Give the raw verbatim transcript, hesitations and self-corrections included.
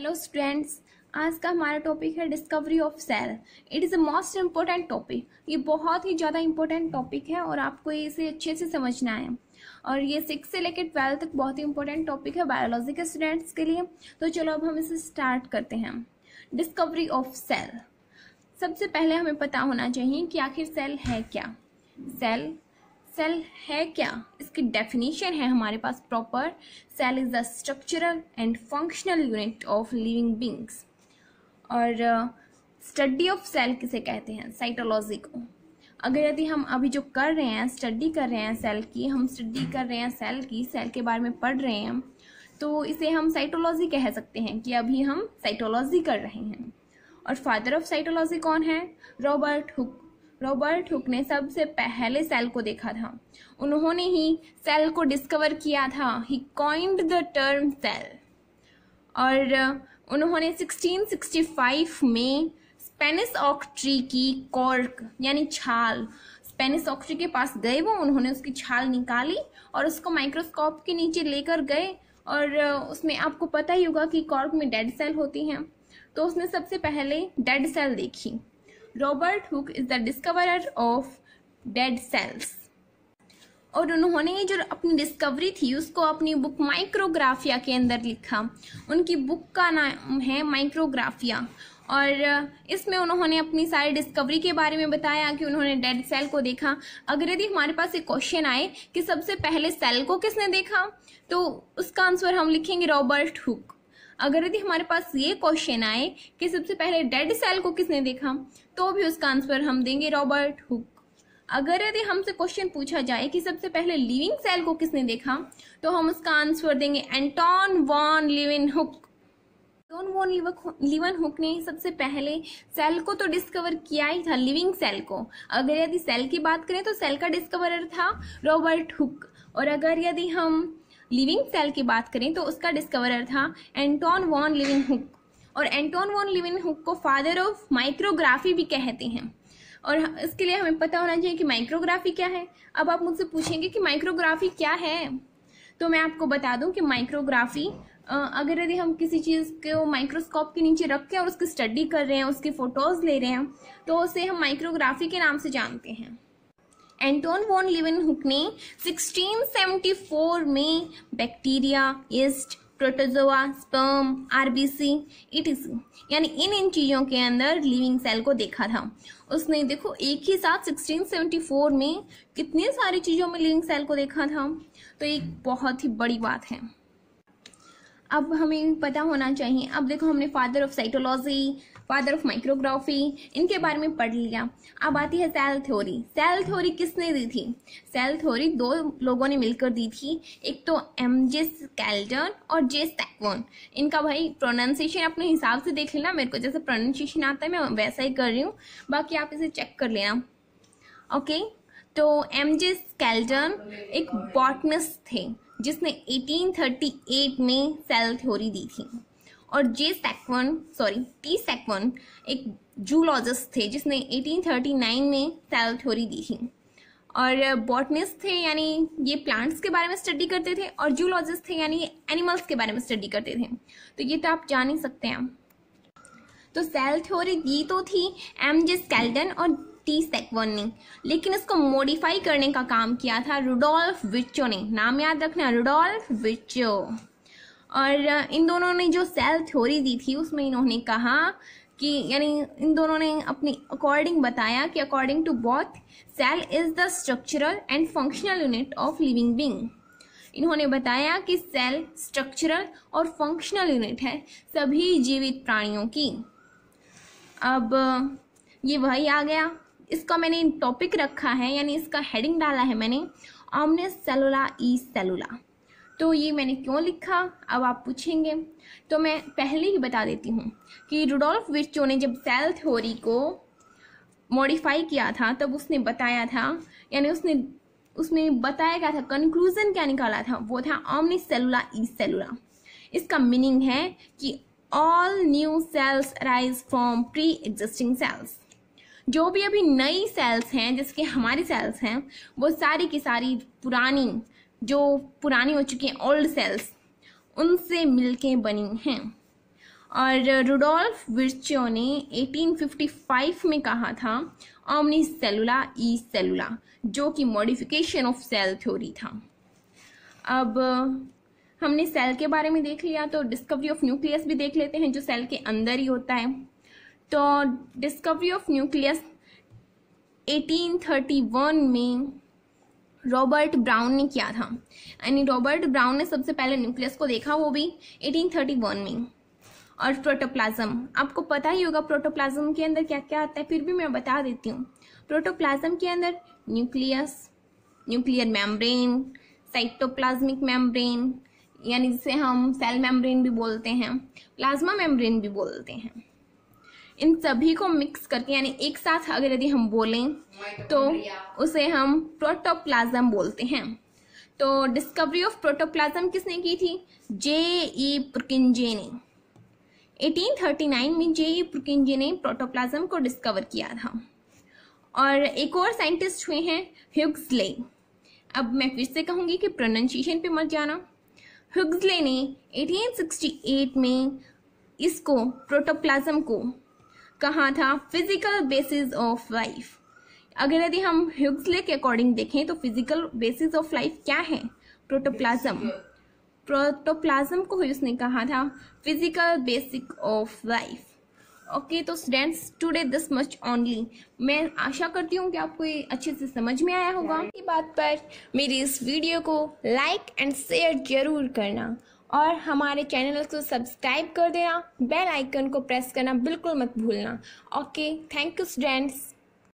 Hello students, आज का हमारा टॉपिक है discovery of cell. It is a most important topic. ये बहुत ही ज़्यादा इम्पोर्टेंट टॉपिक है और आपको इसे अच्छे से समझना है। और ये सिक्स से लेकर ट्वेल्व तक बहुत ही इम्पोर्टेंट टॉपिक है बायोलॉजी के स्टूडेंट्स के लिए। तो चलो अब हम इसे स्टार्ट करते हैं। Discovery of cell. सबसे पहले हमें पता होना चाहिए कि आखिर सेल है क्या। सेल सेल है क्या, इसकी डेफिनेशन है हमारे पास proper. Cell is the structural and functional unit of living beings. और स्टडी ऑफ सेल किसे कहते हैं, साइटोलॉजी को। अगर यदि हम अभी जो कर रहे हैं स्टडी कर रहे हैं सेल की, हम स्टडी कर रहे हैं सेल की, सेल के बारे में पढ़ रहे हैं, तो इसे हम साइटोलॉजी कह सकते हैं कि अभी हम साइटोलॉजी कर रहे हैं। और फादर ऑफ साइटोलॉजी कौन है, रॉबर्ट हुक। रॉबर्ट हुक ने सबसे पहले सेल को देखा था, उन्होंने ही सेल को डिस्कवर किया था। He coined the term cell. और उन्होंने सिक्सटीन सिक्सटी फाइव में स्पेनिश ऑक ट्री की कॉर्क यानी छाल, स्पेनिश ऑक ट्री के पास गए वो, उन्होंने उसकी छाल निकाली और उसको माइक्रोस्कोप के नीचे लेकर गए। और उसमें आपको पता ही होगा कि कॉर्क में डेड सेल होती हैं, तो उसने सबसे पहले डेड सेल देखी। Robert Hooke is the discoverer of dead cells. और उन्होंने जो अपनी डिस्कवरी थी उसको अपनी बुक माइक्रोग्राफिया के अंदर लिखा। उनकी बुक का नाम है माइक्रोग्राफिया। और इसमें उन्होंने अपनी सारी डिस्कवरी के बारे में बताया कि उन्होंने डेड सेल को देखा। अगर यदि हमारे पास एक क्वेश्चन आए कि सबसे पहले सेल को किसने देखा, तो उसका आंसर हम लिखेंगे रॉबर्ट हुक। अगर यदि हमारे पास ये क्वेश्चन आए कि सबसे पहले डेड सेल को किसने देखा, तो भी उसका आंसर हम देंगे रॉबर्ट हुक। अगर यदि हमसे क्वेश्चन पूछा जाए कि सबसे पहले लिविंग सेल को किसने देखा, तो हम उसका आंसर देंगे Anton von Leeuwenhoek. Anton von Leeuwenhoek ने सबसे पहले सेल को तो डिस्कवर किया ही था, लिविंग सेल को। अगर यदि सेल की बात करें तो सेल का डिस्कवरर था रॉबर्ट हुक। और अगर यदि हम लिविंग सेल की बात करें तो उसका डिस्कवरर था एंटॉन वॉन लीवेनहुक। और एंटॉन वॉन लीवेनहुक को फादर ऑफ माइक्रोग्राफी भी कहते हैं। और इसके लिए हमें पता होना चाहिए कि माइक्रोग्राफी क्या है। अब आप मुझसे पूछेंगे कि माइक्रोग्राफी क्या है, तो मैं आपको बता दूं कि माइक्रोग्राफी, अगर यदि हम किसी चीज़ को माइक्रोस्कोप के नीचे रख के और उसकी स्टडी कर रहे हैं, उसकी फ़ोटोज़ ले रहे हैं, तो उसे हम माइक्रोग्राफी के नाम से जानते हैं। एंटॉन वॉन लीवेनहुक ने सिक्सटीन सेवेंटी फोर में bacteria, yeast, protozoa, sperm, RBC, etc यानी इन इन चीज़ों के अंदर लिविंग सेल को देखा था। उसने देखो एक ही साथ सिक्सटीन सेवेंटी फोर में कितने सारी चीज़ों में लिविंग सेल को देखा था, तो एक बहुत ही बड़ी बात है। अब हमें पता होना चाहिए, अब देखो हमने father of cytology, father of micrography, इनके बारे में पढ़ लिया। अब आती है सेल थ्योरी। सेल थ्योरी किसने दी थी? सेल थ्योरी दो लोगों ने मिलकर दी थी, एक तो एम जे स्केल्टन और जे स्टैकवन। इनका भाई प्रोनाउंसिएशन अपने हिसाब से देख लेना, मेरे को जैसे प्रोनाउंसिएशन आता है मैं वैसा ही कर रही हूँ, बाकी आप इसे चेक कर लेना। ओके, तो एम जे स्केल्टन एक बॉटनिस्ट थे जिसने एटीन थर्टी एट में सेल थ्योरी दी थी। और जे सैकवन सॉरी टी सैकवन एक जूलॉजिस्ट थे जिसने एटीन थर्टी नाइन में सेल थ्योरी दी थी। और बॉटनिस्ट थे यानी ये प्लांट्स के बारे में स्टडी करते थे, और जूलॉजिस्ट थे यानी ये एनिमल्स के बारे में स्टडी करते थे। तो ये तो आप जान ही सकते हैं। तो सेल थ्योरी दी तो थी एम जे स्केल्टन और टी सैकवन ने, लेकिन इसको मॉडिफाई करने का काम किया था रुडोल्फ विर्चो ने। नाम याद रखना, रुडोल्फ विर्चो। और इन दोनों ने जो सेल थ्योरी दी थी उसमें इन्होंने कहा कि यानी इन दोनों ने अपने अकॉर्डिंग बताया कि according to both cell is the structural and functional unit of living being. इन्होंने बताया कि सेल स्ट्रक्चरल और फंक्शनल यूनिट है सभी जीवित प्राणियों की। अब ये वही आ गया, इसका मैंने टॉपिक रखा है यानी इसका हेडिंग डाला है मैंने, ओमनिस सेलुला ई सेलुला। तो ये मैंने क्यों लिखा, अब आप पूछेंगे, तो मैं पहले ही बता देती हूँ कि रुडोल्फ विर्चो ने जब सेल थ्योरी को मॉडिफाई किया था तब उसने बताया था यानी उसने उसमें बताया क्या था, कंक्लूजन क्या निकाला था, वो था ओमनिस सेलुला ई सेलुला। इसका मीनिंग है कि all new cells arise from pre existing cells. जो भी अभी नई सेल्स हैं जिसके हमारी सेल्स हैं, वो सारी की सारी पुरानी जो पुरानी हो चुकी हैं ओल्ड सेल्स, उनसे मिलके बनी हैं। और रुडोल्फ विर्चो ने अठारह सौ पचपन में कहा था ओमनी सेलुला ई सेलुला, जो कि मॉडिफिकेशन ऑफ सेल थ्योरी था। अब हमने सेल के बारे में देख लिया, तो डिस्कवरी ऑफ न्यूक्लियस भी देख लेते हैं, जो सेल के अंदर ही होता है। तो डिस्कवरी ऑफ न्यूक्लियस अठारह सौ इकतीस में रॉबर्ट ब्राउन ने किया था, यानी रॉबर्ट ब्राउन ने सबसे पहले न्यूक्लियस को देखा, वो भी अठारह सौ इकतीस में। और प्रोटोप्लाज्म, आपको पता ही होगा प्रोटोप्लाज्म के अंदर क्या क्या आता है, फिर भी मैं बता देती हूँ। प्रोटोप्लाज्म के अंदर nucleus, nuclear membrane, cytoplasmic membrane यानी जिसे हम सेल मेम्ब्रेन भी बोलते हैं, प्लाज्मा मेम्ब्रेन भी बोलते हैं, इन सभी को मिक्स करके यानी एक साथ अगर यदि हम बोलें तो उसे हम प्रोटोप्लाज्म बोलते हैं। तो डिस्कवरी ऑफ प्रोटोप्लाज्म किसने की थी? जे.ई. पुर्किन्जे ने। अठारह सौ उनतालीस में जे.ई. पुर्किन्जे ने प्रोटोप्लाज्म को डिस्कवर किया था। और एक और साइंटिस्ट हुए हैं ह्यूक्सले। अब मैं फिर से कहूँगी कि प्रोनाउंसिएशन पे मत जाना। ह्यूक्सले ने अठारह सौ अड़सठ में इसको, प्रोटोप्लाज्म को, कहा था फिजिकल बेसिस ऑफ लाइफ। अगर यदि हम ह्यूक्सले के अकॉर्डिंग देखें तो फिजिकल बेसिस ऑफ लाइफ क्या है? प्रोटोप्लाज्म। प्रोटोप्लाज्म को उसने कहा था physical basic of life. Okay, तो students today this much only. मैं आशा करती हूँ कि आपको ये अच्छे से समझ में आया होगा। इस बात पर मेरी इस वीडियो को लाइक एंड शेयर जरूर करना और हमारे चैनल को सब्सक्राइब कर देना। बेल आइकन को प्रेस करना बिल्कुल मत भूलना। Okay, thank you students.